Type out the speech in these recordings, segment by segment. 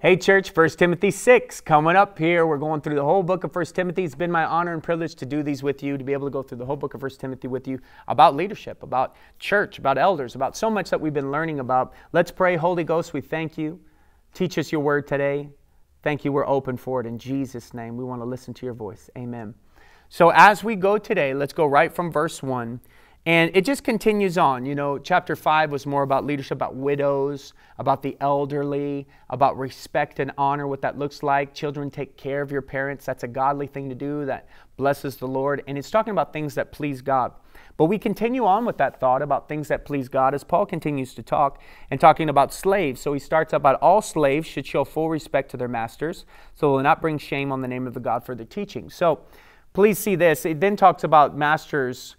Hey church, 1 Timothy 6 coming up here. We're going through the whole book of 1 Timothy. It's been my honor and privilege to do these with you, to be able to go through the whole book of 1 Timothy with you about leadership, about church, about elders, about so much that we've been learning about. Let's pray. Holy Ghost, we thank you. Teach us your word today. Thank you. We're open for it in Jesus' name. We want to listen to your voice. Amen. So as we go today, let's go right from verse 1. And it just continues on. You know, chapter 5 was more about leadership, about widows, about the elderly, about respect and honor, what that looks like. Children, take care of your parents. That's a godly thing to do that blesses the Lord. And it's talking about things that please God. But we continue on with that thought about things that please God as Paul continues to talk and talking about slaves. So he starts out about all slaves should show full respect to their masters, so they will not bring shame on the name of the God for their teaching. So please see this. It then talks about masters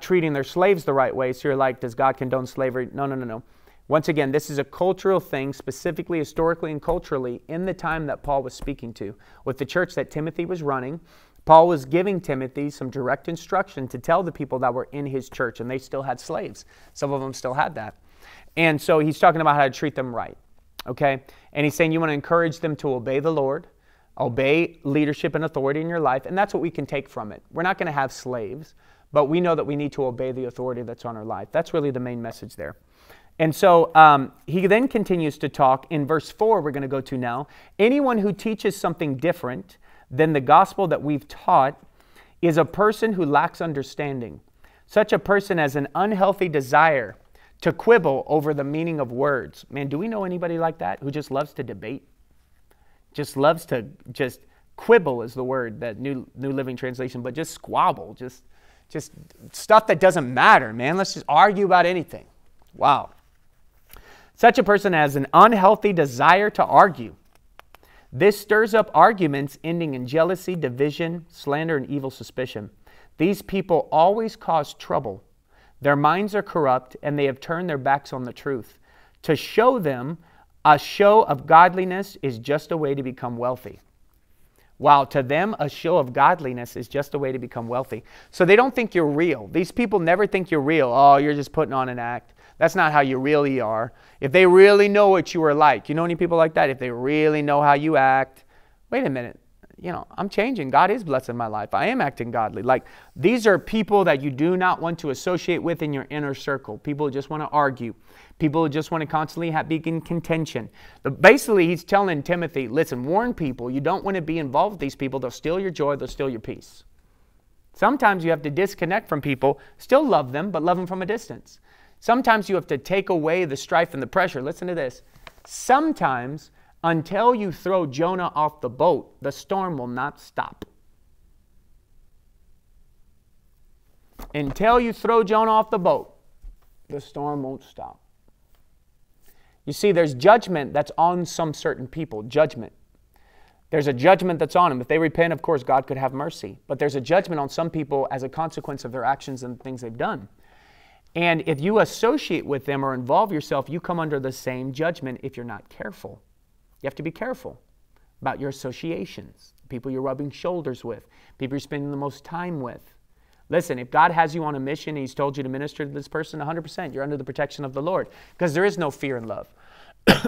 treating their slaves the right way. So you're like, does God condone slavery? No, no, no, no. Once again, this is a cultural thing, specifically, historically, and culturally in the time that Paul was speaking to. With the church that Timothy was running, Paul was giving Timothy some direct instruction to tell the people that were in his church, and they still had slaves. Some of them still had that. And so he's talking about how to treat them right, okay? And he's saying you want to encourage them to obey the Lord, obey leadership and authority in your life, and that's what we can take from it. We're not going to have slaves, but we know that we need to obey the authority that's on our life. That's really the main message there. And so he then continues to talk in verse 4 we're going to go to now. Anyone who teaches something different than the gospel that we've taught is a person who lacks understanding. Such a person has an unhealthy desire to quibble over the meaning of words. Man, do we know anybody like that who just loves to debate? Just loves to just quibble is the word, that New Living Translation, but just squabble, just stuff that doesn't matter, man. Let's just argue about anything. Wow. Such a person has an unhealthy desire to argue. This stirs up arguments ending in jealousy, division, slander, and evil suspicion. These people always cause trouble. Their minds are corrupt, and they have turned their backs on the truth. To show them a show of godliness is just a way to become wealthy. Wow, to them, a show of godliness is just a way to become wealthy. So they don't think you're real. These people never think you're real. Oh, you're just putting on an act. That's not how you really are. If they really know what you are like, you know any people like that? If they really know how you act, wait a minute, you know, I'm changing. God is blessing my life. I am acting godly. Like, these are people that you do not want to associate with in your inner circle. People who just want to argue. People who just want to constantly be in contention. But basically, he's telling Timothy, listen, warn people. You don't want to be involved with these people. They'll steal your joy. They'll steal your peace. Sometimes you have to disconnect from people. Still love them, but love them from a distance. Sometimes you have to take away the strife and the pressure. Listen to this. Sometimes, until you throw Jonah off the boat, the storm will not stop. Until you throw Jonah off the boat, the storm won't stop. You see, there's judgment that's on some certain people, judgment. There's a judgment that's on them. If they repent, of course, God could have mercy. But there's a judgment on some people as a consequence of their actions and things they've done. And if you associate with them or involve yourself, you come under the same judgment if you're not careful. You have to be careful about your associations, people you're rubbing shoulders with, people you're spending the most time with. Listen, if God has you on a mission and he's told you to minister to this person, 100%, you're under the protection of the Lord, because there is no fear in love.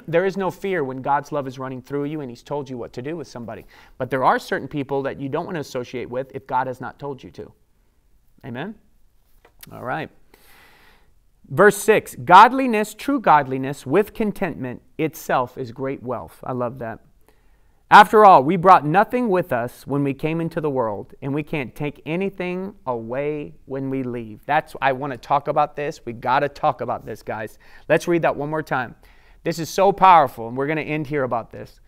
There is no fear when God's love is running through you and he's told you what to do with somebody. But there are certain people that you don't want to associate with if God has not told you to. Amen? All right. Verse 6, godliness, true godliness with contentment itself is great wealth. I love that. After all, we brought nothing with us when we came into the world, and we can't take anything away when we leave. That's I want to talk about this. We got to talk about this, guys. Let's read that one more time. This is so powerful, and we're going to end here about this.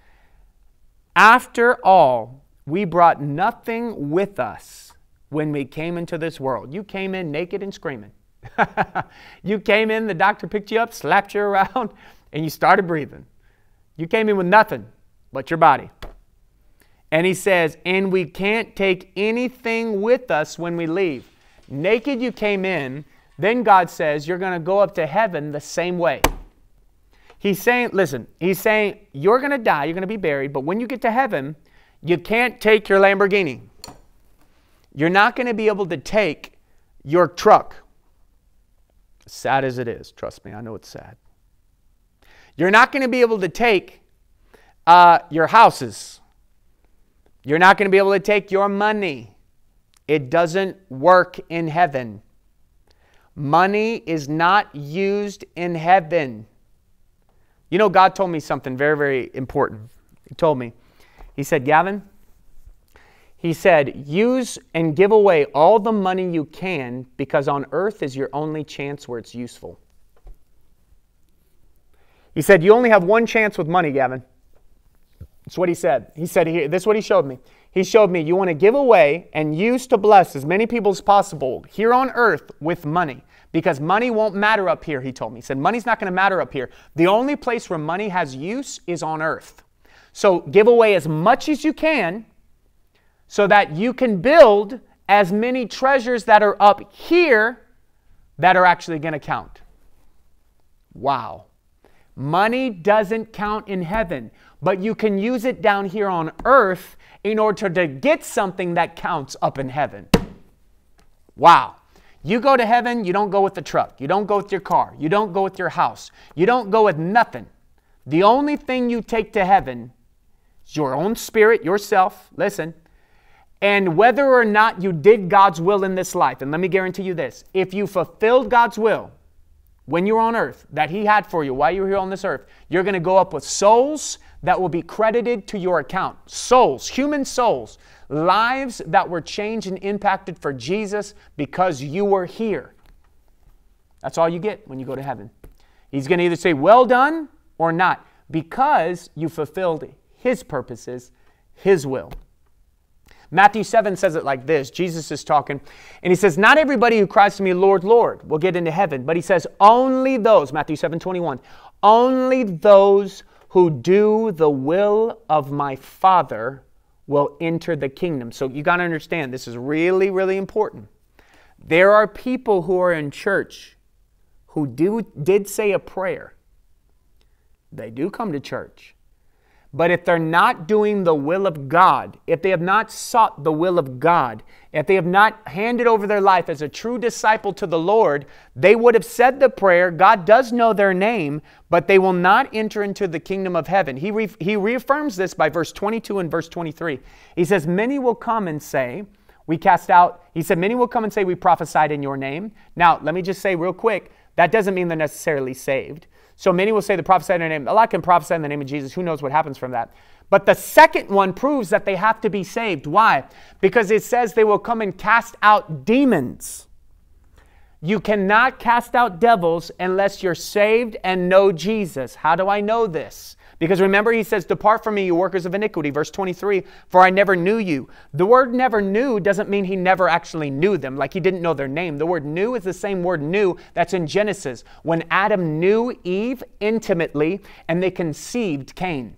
After all, we brought nothing with us when we came into this world. You came in naked and screaming. You came in, the doctor picked you up, slapped you around, and you started breathing. You came in with nothing but your body. And he says, and we can't take anything with us when we leave. Naked you came in, then God says, you're going to go up to heaven the same way. He's saying, listen, he's saying, you're going to die, you're going to be buried, but when you get to heaven, you can't take your Lamborghini. You're not going to be able to take your truck. Sad as it is, trust me, I know it's sad. You're not going to be able to take your houses. You're not going to be able to take your money. It doesn't work in heaven. Money is not used in heaven. You know, God told me something very, very important. He told me, he said, Gavin, he said, use and give away all the money you can, because on earth is your only chance where it's useful. He said, you only have one chance with money, Gavin. That's what he said. He said, this is what he showed me. He showed me, you want to give away and use to bless as many people as possible here on earth with money, because money won't matter up here, he told me. He said, money's not going to matter up here. The only place where money has use is on earth. So give away as much as you can so that you can build as many treasures that are up here that are actually going to count. Wow. Money doesn't count in heaven, but you can use it down here on earth in order to get something that counts up in heaven. Wow. You go to heaven, you don't go with the truck. You don't go with your car. You don't go with your house. You don't go with nothing. The only thing you take to heaven is your own spirit, yourself. Listen. And whether or not you did God's will in this life, and let me guarantee you this, if you fulfilled God's will when you were on earth, that he had for you while you were here on this earth, you're going to go up with souls that will be credited to your account. Souls, human souls, lives that were changed and impacted for Jesus because you were here. That's all you get when you go to heaven. He's going to either say, well done, or not, because you fulfilled his purposes, his will. Matthew 7 says it like this. Jesus is talking, and he says, not everybody who cries to me, Lord, Lord, will get into heaven. But he says, only those, Matthew 7:21, only those who do the will of my Father will enter the kingdom. So you got to understand, this is really, really important. There are people who are in church who did say a prayer. They do come to church. But if they're not doing the will of God, if they have not sought the will of God, if they have not handed over their life as a true disciple to the Lord, they would have said the prayer. God does know their name, but they will not enter into the kingdom of heaven. He reaffirms this by verse 22 and verse 23. He says, many will come and say, we cast out. He said, many will come and say, we prophesied in your name. Now, let me just say real quick, that doesn't mean they're necessarily saved. So many will say the prophesy in their name. A lot can prophesy in the name of Jesus. Who knows what happens from that? But the second one proves that they have to be saved. Why? Because it says they will come and cast out demons. You cannot cast out devils unless you're saved and know Jesus. How do I know this? Because remember, he says, depart from me, you workers of iniquity. Verse 23, for I never knew you. The word never knew doesn't mean he never actually knew them, like he didn't know their name. The word knew is the same word knew that's in Genesis. When Adam knew Eve intimately, and they conceived Cain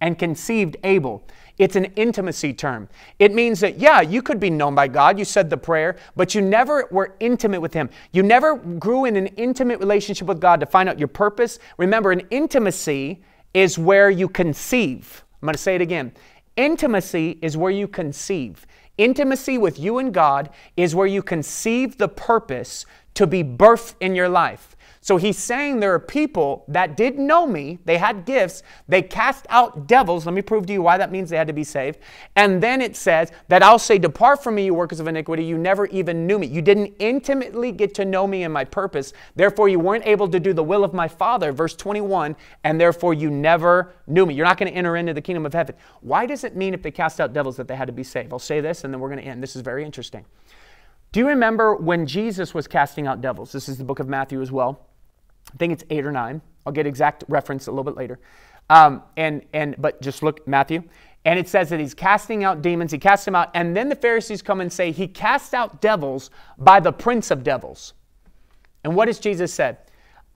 and conceived Abel. It's an intimacy term. It means that, yeah, you could be known by God. You said the prayer, but you never were intimate with him. You never grew in an intimate relationship with God to find out your purpose. Remember, an intimacy is where you conceive. I'm going to say it again. Intimacy is where you conceive. Intimacy with you and God is where you conceive the purpose to be birthed in your life. So he's saying there are people that did know me. They had gifts. They cast out devils. Let me prove to you why that means they had to be saved. And then it says that I'll say, depart from me, you workers of iniquity. You never even knew me. You didn't intimately get to know me and my purpose. Therefore, you weren't able to do the will of my Father. Verse 21, and therefore you never knew me. You're not going to enter into the kingdom of heaven. Why does it mean if they cast out devils that they had to be saved? I'll say this and then we're going to end. This is very interesting. Do you remember when Jesus was casting out devils? This is the book of Matthew as well. I think it's 8 or 9. I'll get exact reference a little bit later. But just look, Matthew. And it says that he's casting out demons. He casts them out. And then the Pharisees come and say, he cast out devils by the prince of devils. And what has Jesus said?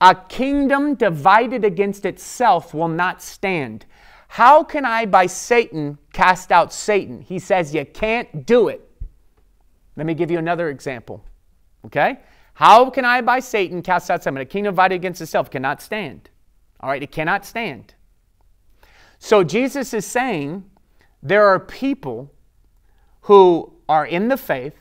A kingdom divided against itself will not stand. How can I by Satan cast out Satan? He says, you can't do it. Let me give you another example. Okay? How can I by Satan cast out Satan? A kingdom divided against itself cannot stand. All right, it cannot stand. So Jesus is saying there are people who are in the faith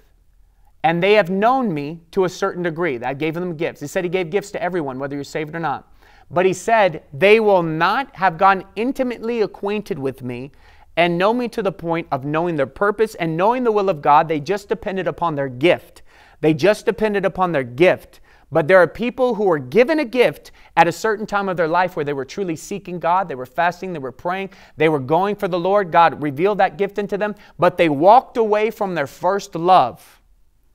and they have known me to a certain degree. I gave them gifts. He said he gave gifts to everyone, whether you're saved or not. But he said, they will not have gotten intimately acquainted with me and know me to the point of knowing their purpose and knowing the will of God. They just depended upon their gift. They just depended upon their gift. But there are people who were given a gift at a certain time of their life where they were truly seeking God. They were fasting. They were praying. They were going for the Lord. God revealed that gift into them. But they walked away from their first love.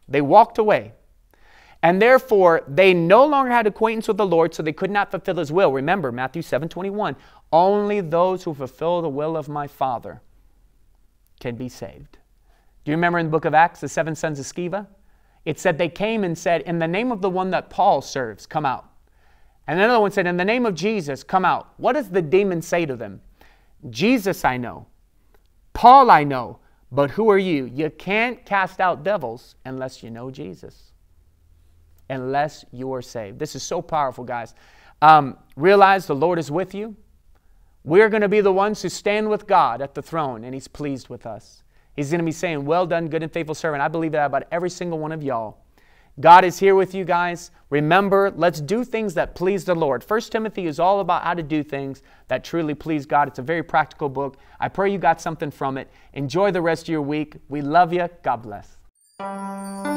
They walked away. And therefore, they no longer had acquaintance with the Lord, so they could not fulfill His will. Remember, Matthew 7:21, only those who fulfill the will of my Father can be saved. Do you remember in the book of Acts, the 7 sons of Sceva? It said they came and said, in the name of the one that Paul serves, come out. And another one said, in the name of Jesus, come out. What does the demon say to them? Jesus I know, Paul I know, but who are you? You can't cast out devils unless you know Jesus, unless you are saved. This is so powerful, guys. Realize the Lord is with you. We're going to be the ones who stand with God at the throne, and He's pleased with us. He's going to be saying, well done, good and faithful servant. I believe that about every single one of y'all. God is here with you guys. Remember, let's do things that please the Lord. 1 Timothy is all about how to do things that truly please God. It's a very practical book. I pray you got something from it. Enjoy the rest of your week. We love you. God bless.